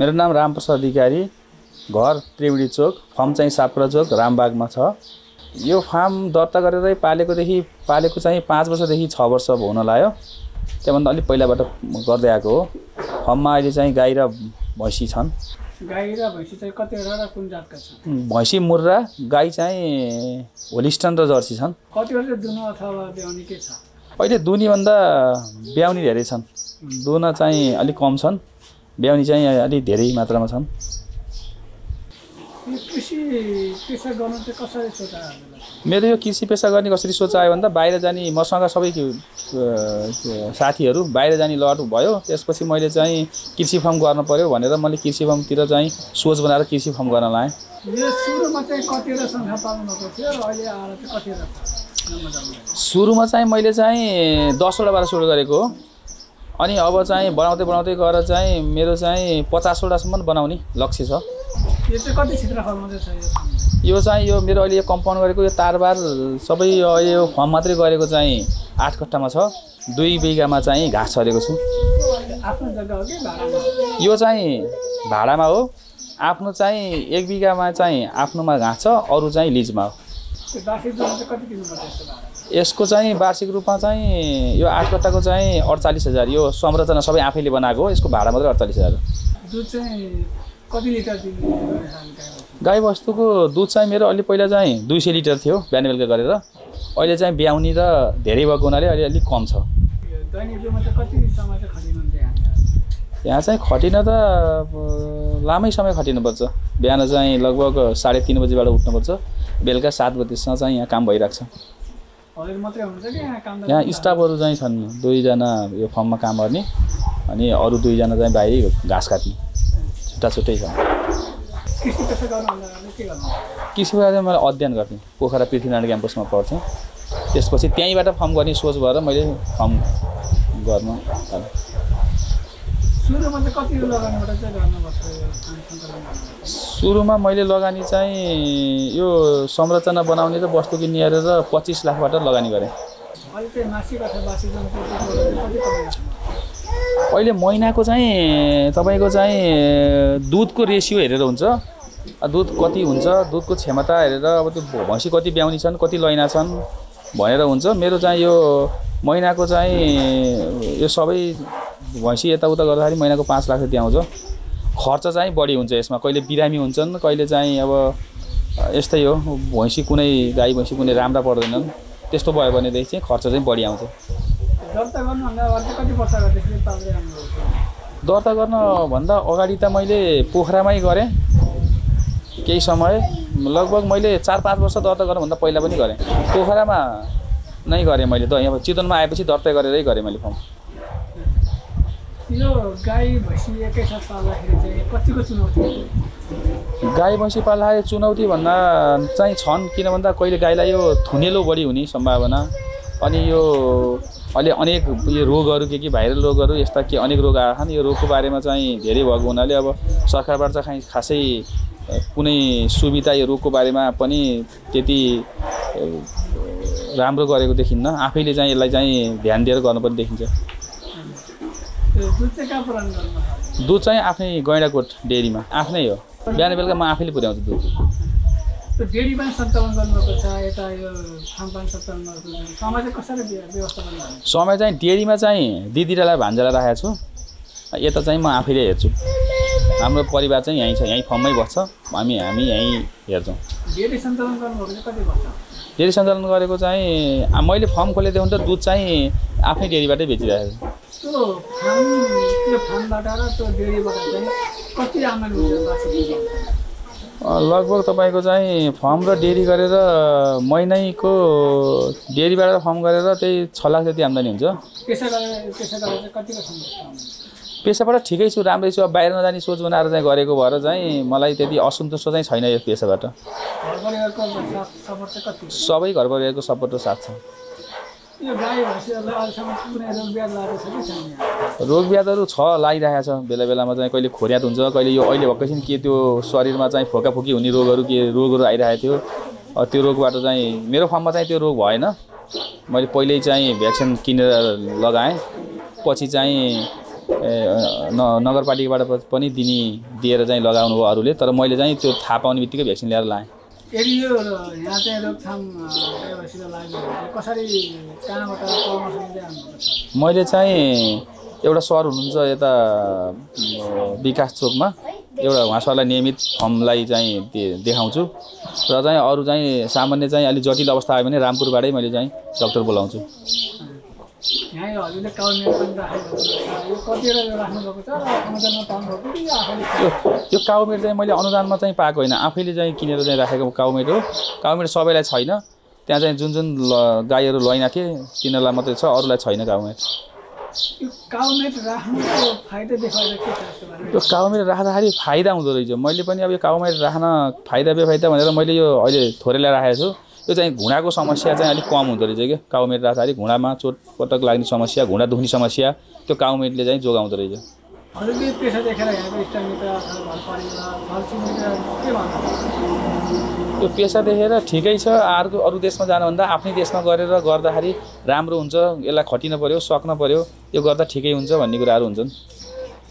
मेरो नाम रामप्रसाद अधिकारी, घर त्रिवेड़ी चोक, फर्म चाहिँ सापुरा चोक राम बाग में। यो फार्म दर्ता गरेर पालेको चाहिँ 5 वर्षदेखि 6 वर्ष हुन लाग्यो, त्यसभन्दा अलि पहिलाबाट गर्दै आएको हो। फर्म में अहिले चाहिँ गाई र भैँसी छन्। गाई र भैँसी चाहिँ कतिवटा र कुन जातका छन्? भैँसी मुर्रा, गाई चाहिँ होलिस्टन र जर्सी छन्। कतिवटा दुहुना अथवा ब्याउनी के छ? अहिले दुहुनी भन्दा ब्याउनी धेरै छन्, दुहुना चाहिँ अलि कम छन्, ब्याउनी चाहिँ अलि धेरै मात्रामा छन्। मेरो यो कृषि पेसा गर्ने कसरी सोच आयो भन्दा, बाहिर जाने मसँग सबै साथीहरू बाहिर जाने लट भयो, त्यसपछि मैले चाहिँ कृषि फार्म गर्न पर्यो भनेर मैले कृषि फार्मतिर चाहिँ सोच बनाएर कृषि फार्म गर्न लाएँ। सुरुमा चाहिँ मैले चाहिँ 10वटा 12 सुरु गरेको हो, अनि अब चाहिँ बनाउँदै बनाउँदै गएर चाहिँ मेरो चाहिँ 50वटासम्म बनाउने लक्ष्य छ। यो चाहिँ कति क्षेत्रफलमा छ? यो चाहिँ यो मेरो अहिले यो कम्पाउन्ड गरेको यो तारबार सबै यो फर्म मात्रै गरेको चाहिँ 8 कट्ठामा छ। 2 बिघामा चाहिँ घाँस छरेको छु। आफ्नो जग्गा हो कि भाडामा? यो चाहिँ भाडामा हो। आफ्नो चाहिँ 1 बिघामा चाहिँ आफ्नोमा घाँस छ, अरू चाहिँ लिजमा हो। यसको चाहिँ वार्षिक रूपमा चाहिँ यो 8 कट्ठाको चाहिँ 48,000। यो संरचना सबै आफैले बनाएको हो, यसको भाडा मात्रै 48,000। दुध चाहिँ कति लिटर दिन्छ? गाई बस्तुको दूध चाहिँ मेरो अलि पहिला चाहिँ 200 लिटर थियो बिहान बेलुका गरेर, अहिले चाहिँ ब्याउनी र धेरै भएको हुनाले अलि अलिक कम छ। यहाँ चाहिँ खटिन त लामै समय खटिनुपर्छ। बिहान चाहिँ लगभग 3:30 बजेबाट उठ्नुपर्छ, बेलुका 7 बजेसम्म चाहिँ यहाँ काम भइरहेको छ। यहाँ स्टाफहरू चाहिँ छन्, 2जना यो फर्ममा काम गर्ने अनि अरू 2जना चाहिँ बाहिर घाँस काट्ने, छुट्टाछुट्टै छ। कृषि विभागमा मैले अध्ययन गर्थेँ, पोखरा पृथ्वीनारायण क्याम्पसमा पढ्थेँ, त्यसपछि त्यहीँबाट फर्म गर्ने सोच भएर मैले फर्म गर्न थालेँ। सुरुमा मैले लगानी चाहिँ यो संरचना बनाउने र वस्तु किन्ने हेरेर 25 लाखबाट लगानी गरेँ। अहिले महिनाको चाहिँ तपाईको चाहिँ दूधको रेसियो हेरेर हुन्छ, दूध कति हुन्छ, दूधको क्षमता हेरेर अब त्यो भैँसी कति ब्याउनी छन् कति लैना छन् भनेर हुन्छ। मेरो चाहिँ यो महिनाको चाहिँ यो सबै भैँसी यताउता गर्दाखेरि महिनाको 5 लाख जति आउँछ। खर्च चाहिँ बढी हुन्छ यसमा, कहिले बिरामी हुन्छन्, कहिले चाहिँ अब यस्तै हो, भैँसी कुनै गाई भैँसी कुनै राम्रा पर्दैनन्, त्यस्तो भयो भनेदेखि चाहिँ खर्च चाहिँ बढी आउँछ। दर्ता गर्नभन्दा अगाडि त मैले पोखरामै गरेँ केही समय, लगभग मैले 4-5 वर्ष दर्ता गर्नुभन्दा पहिला पनि गरेँ, पोखरामा नै गरेँ मैले। त यहाँ चितवनमा आएपछि दर्ता गरेरै गरेँ मैले फर्म। गाई भैँसी पाल्दाखेरि चुनौती भन्दा चाहिँ छन्, किन भन्दा कहिले गाईलाई यो थुनेलो बढी हुने सम्भावना, अनि यो अहिले अनेक यो रोगहरू के भाइरल रोगहरू यस्ता के अनेक रोग आएका छन्, यो रोगको बारेमा चाहिँ धेरै भएको हुनाले अब सरकारबाट चाहिँ खासै कुनै सुविधा यो रोगको बारेमा पनि त्यति राम्रो गरेको देखिन्न, आफैले चाहिँ यसलाई चाहिँ ध्यान दिएर गर्नुपर्ने देखिन्छ। दुध चाहिँ आफ्नै गैँडाकोट डेरीमा आफ्नै हो, बिहान बेलुका म आफैले पुर्याउँछु दुध। समय चाहिँ डेरीमा चाहिँ दिदीलाई भान्जालाई राखेको छु, यता चाहिँ म आफैले हेर्छु। हाम्रो परिवार चाहिँ यहीँ छ, यहीँ फर्ममै बस्छ, हामी यहीँ हेर्छौँ। डेरी सञ्चालन गरेको चाहिँ मैले फर्म खोलेदेखि त दुध चाहिँ आफ्नै डेरीबाटै बेचिरहेको छु। लगभग तपाईको चाहिँ फर्म र डेरी गरेर महिनैको डेरीबाट फर्म गरेर त्यही 6 लाख जति आम्दानी हुन्छ। पेसाबाट ठिकै छु, राम्रै छु, अब बाहिर नजाने सोच बनाएर चाहिँ गरेको भएर चाहिँ मलाई त्यति असन्तुष्ट चाहिँ छैन यो पेसाबाट। सबै घर परिवारको सपोर्ट र साथ छ। रोग ब्याधहरू छ, लागिरहेको छ बेला बेलामा, चाहिँ कहिले खोर्यात हुन्छ, कहिले यो अहिले भएपछि के त्यो शरीरमा चाहिँ फोकाफोकी हुने रोगहरू के रोगहरू आइरहेको थियो। त्यो रोगबाट चाहिँ मेरो फर्ममा चाहिँ त्यो रोग भएन, मैले पहिल्यै चाहिँ भ्याक्सिन किनेर लगाएँ, पछि चाहिँ नगरपालिकाबाट पनि दिने दिएर चाहिँ लगाउनु भयो अरूले, तर मैले चाहिँ त्यो थाहा पाउने बित्तिकै भ्याक्सिन ल्याएर लाएँ। यदि यो यहाँ चाहिँ रोकथाम गर्नका लागि कसरी कहाँबाट परामर्श लिनुहुन्छ? मैले चाहिँ एउटा सर हुनुहुन्छ यता विकास चोकमा, एउटा उहाँ सरलाई नियमित फर्मलाई चाहिँ देखाउँछु र चाहिँ अरू चाहिँ सामान्य चाहिँ अलि जटिल अवस्था आयो भने रामपुरबाटै मैले चाहिँ डाक्टर बोलाउँछु। यो काउमेट चाहिँ मैले अनुदानमा चाहिँ पाएको होइन, आफैले चाहिँ किनेर चाहिँ राखेको काउमेट हो। काउमेट सबैलाई छैन, त्यहाँ चाहिँ जुन जुन गाईहरू लैना थिए तिनीहरूलाई मात्रै छ, अरूलाई छैन काउमेट। यो काउमेट राख्दाखेरि फाइदा हुँदो रहेछ। मैले पनि अब यो काउमेट राख्न फाइदा बेफाइदा भनेर मैले यो अहिले थोरैलाई राखेको छु। यो चाहिँ घुँडाको समस्या चाहिँ अलिक कम हुँदो रहेछ क्या। काउमेट राख्दाखेरि घुँडामा चोटपटक लाग्ने समस्या, घुँडा दुख्ने समस्या त्यो काउमेटले चाहिँ जोगाउँदो रहेछ। त्यो पेसा देखेर ठिकै छ, अर्को अरू देशमा जानुभन्दा आफ्नै देशमा गरेर गर्दाखेरि राम्रो हुन्छ। यसलाई खटिन पर्यो, सक्न पर्यो, यो गर्दा ठिकै हुन्छ भन्ने कुराहरू हुन्छन्।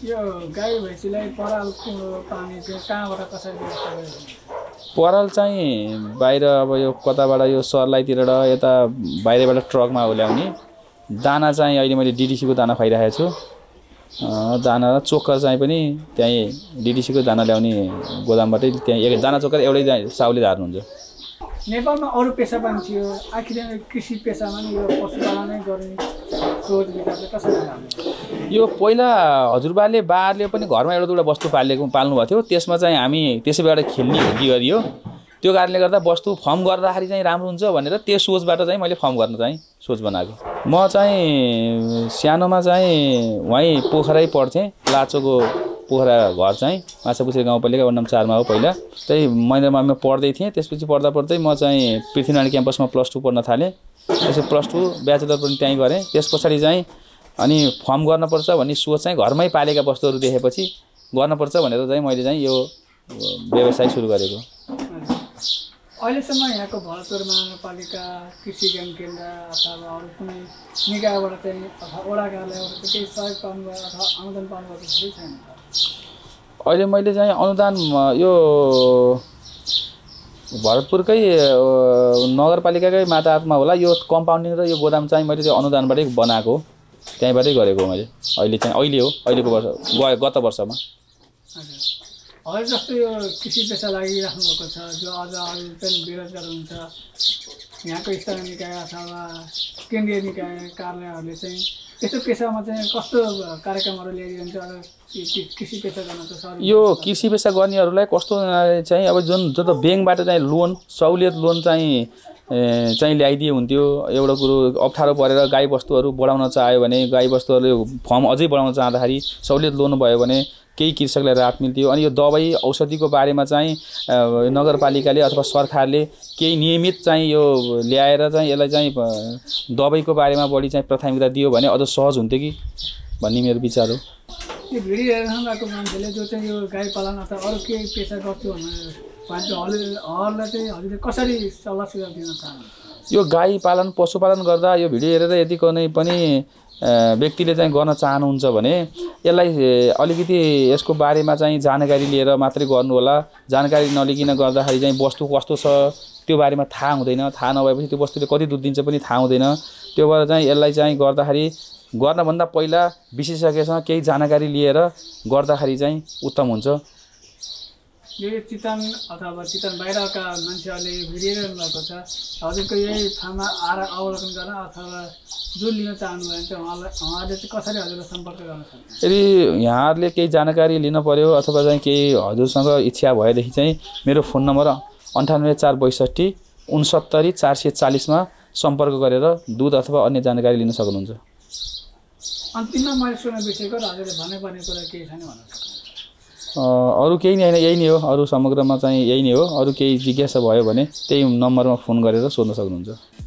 यो गाई भैँसीलाई परालको पानी कहाँबाट कसरी व्यवस्था गर्नुहुन्छ? पराल चाहिँ बाहिर अब यो कताबाट यो सर्लाईतिर यता बाहिरबाट ट्रकमा ल्याउने। दाना चाहिँ अहिले मैले डिडिसीको दाना खुवाइरहेको छु। दाना र चोकर चाहिँ पनि त्यहीँ डिडिसीको दाना ल्याउने गोदामबाटै त्यहीँ दाना चोकर एउटै साउले धार्नुहुन्छ। नेपालमा अरू पेसा पनि थियो, आखिरमा कृषि पेसामा नि यो पशुपालनै गर्ने सोच विचारले कसरी लाग्यो? यो पहिला हजुरबाले बारले पनि घरमा एउटा दुईवटा वस्तु पाल्नुभएको थियो, त्यसमा चाहिँ हामी त्यसैबाट खेल्ने हुँदी गरियो। त्यो कारणले गर्दा वस्तु फर्म गर्दाखेरि चाहिँ राम्रो हुन्छ भनेर त्यो सोचबाट चाहिँ मैले फर्म गर्न चाहिँ सोच बनाएको। म चाहिँ सानोमा चाहिँ वहीँ पोखरै पढ्थेँ, लाचोको पोखरा घर चाहिँ माछापुछ्रे गाउँपालिका वडा 4 हो। पहिला त्यही महिनामा पढ्दै थिएँ, त्यसपछि पढ्दा पढ्दै म चाहिँ पृथ्वीनारायण क्याम्पसमा +2 पढ्न थालेँ। त्यसपछि +2 ब्याचलर पनि त्यहीँ गरेँ। त्यस पछाडि चाहिँ अनि फर्म गर्नुपर्छ भन्ने सोच चाहिँ घरमै पालेका वस्तुहरू देखेपछि गर्नुपर्छ भनेर चाहिँ मैले चाहिँ यो व्यवसाय सुरु गरेको। अहिलेसम्म यहाँको भरतपुर महानगरपालिका कृषि ज्ञान केन्द्र अथवा अरू कुनै निकायबाट चाहिँ अथवा वडा कार्यालयबाट केही सहयोग पाउनुभयो अथवा अनुदान पाउनुभएको छैन? अहिले मैले चाहिँ अनुदान यो भरतपुरकै नगरपालिकाकै मातहतमा होला। यो कम्पाउन्डिङ र यो गोदाम चाहिँ मैले त्यो अनुदानबाटै बनाएको, त्यहीँबाटै गरेको मैले। अहिले चाहिँ अहिले हो, अहिलेको वर्ष गयो गत वर्षमा। हजुर, जस्तो यो कृषि पेसा लागिराख्नु भएको छ, जो अझ अरू पनि बेरोजगार हुन्छ, यहाँको स्थानीय निकाय अथवा केन्द्रीय निकाय कार्यालयहरूले चाहिँ यस्तो पेसामा चाहिँ कस्तो कार्यक्रमहरू ल्याइदिन्छ? कृषि पेसा गर्न यो कृषि पेसा गर्नेहरूलाई कस्तो चाहिँ अब जुन ब्याङ्कबाट चाहिँ लोन सहुलियत लोन चाहिँ ल्याइदिए हुन्थ्यो। एउटा कुरो अप्ठ्यारो परेर गाई बस्तुहरू बढाउन चाह्यो भने, गाई बस्तुहरूले फर्म अझै बढाउन चाहँदाखेरि सहुलियत लोन भयो भने केही कृषकलाई राहत मिल्थ्यो। अनि यो दबाई औषधिको बारेमा चाहिँ नगरपालिकाले अथवा सरकारले केही नियमित चाहिँ यो ल्याएर चाहिँ यसलाई चाहिँ दबाईको बारेमा बढी चाहिँ प्राथमिकता दियो भने अझ सहज हुन्थ्यो कि भन्ने मेरो विचार हो। यो भिडियो हेर्न आएको मान्छेले जो चाहिँ यो गाई पालन अथवा अरू केही पेसा गर्छु भनेर कसरी सल्लाह सुझाव दिन चाहनुहुन्छ? यो गाई पालन पशुपालन गर्दा यो भिडियो हेरेर यदि कुनै पनि व्यक्तिले चाहिँ गर्न चाहनुहुन्छ भने यसलाई अलिकति यसको बारेमा चाहिँ जानकारी लिएर मात्रै गर्नु होला। जानकारी नलिकन गर्दाखेरि चाहिँ वस्तु कस्तो छ त्यो बारेमा थाहा हुँदैन, थाहा नभएपछि त्यो वस्तुले कति दुध दिन्छ पनि थाहा हुँदैन। त्यो भएर चाहिँ यसलाई चाहिँ गर्दाखेरि गर्नभन्दा पहिला विशेषज्ञसँग केही जानकारी लिएर गर्दाखेरि चाहिँ उत्तम हुन्छ। यो चितवन अथवा चितवन बाहिरका मान्छेहरूले हेरिरहनु भएको छ, हजुरको यही ठाउँमा आएर अवलोकन गर्न अथवा जुन लिन चाहनुहुन्छ उहाँहरूले चाहिँ कसरी हजुरलाई सम्पर्क गर्न सक्नुहुन्छ? यदि यहाँहरूले केही जानकारी लिन पर्यो अथवा चाहिँ केही हजुरसँग इच्छा भएदेखि चाहिँ मेरो फोन नम्बर 98 462 69 440मा सम्पर्क गरेर दूध अथवा अन्य जानकारी लिन सक्नुहुन्छ। अन्तिममा मैले सुन्न बिर्सेको र हजुरले भन्नुपर्ने कुरा केही छैन भन्न सक्नुहुन्छ? अरू केही नै होइन, यही नै हो। अरू समग्रमा चाहिँ यही नै हो। अरू केही जिज्ञासा भयो भने त्यही नम्बरमा फोन गरेर सोध्न सक्नुहुन्छ।